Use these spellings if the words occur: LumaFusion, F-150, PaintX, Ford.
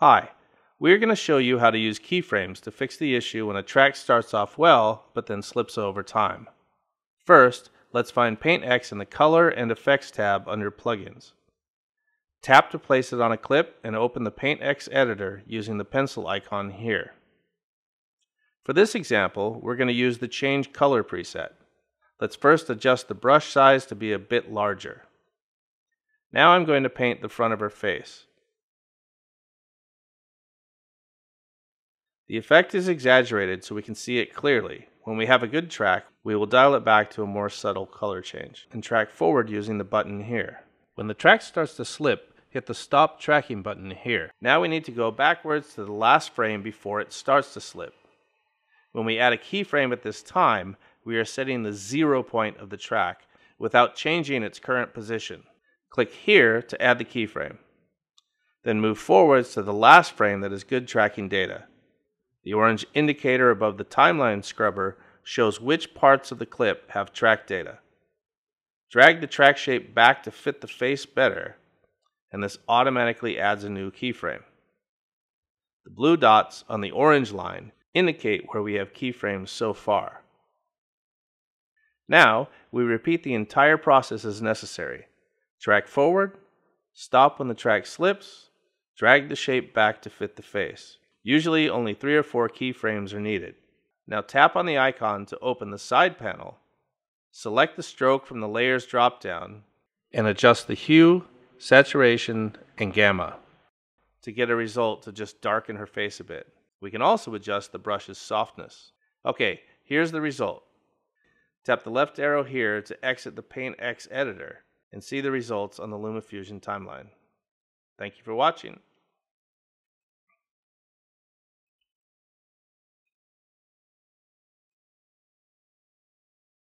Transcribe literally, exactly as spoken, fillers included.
Hi, we're going to show you how to use keyframes to fix the issue when a track starts off well, but then slips over time. First, let's find PaintX in the Color and Effects tab under Plugins. Tap to place it on a clip and open the PaintX editor using the pencil icon here. For this example, we're going to use the Change Color preset. Let's first adjust the brush size to be a bit larger. Now I'm going to paint the front of her face. The effect is exaggerated so we can see it clearly. When we have a good track, we will dial it back to a more subtle color change and track forward using the button here. When the track starts to slip, hit the Stop Tracking button here. Now we need to go backwards to the last frame before it starts to slip. When we add a keyframe at this time, we are setting the zero point of the track without changing its current position. Click here to add the keyframe. Then move forwards to the last frame that has good tracking data. The orange indicator above the timeline scrubber shows which parts of the clip have track data. Drag the track shape back to fit the face better, and this automatically adds a new keyframe. The blue dots on the orange line indicate where we have keyframes so far. Now, we repeat the entire process as necessary. Track forward, stop when the track slips, drag the shape back to fit the face. Usually only three or four keyframes are needed. Now tap on the icon to open the side panel, select the stroke from the Layers drop-down, and adjust the hue, saturation, and gamma to get a result to just darken her face a bit. We can also adjust the brush's softness. Okay, here's the result. Tap the left arrow here to exit the PaintX editor and see the results on the LumaFusion timeline. Thank you for watching.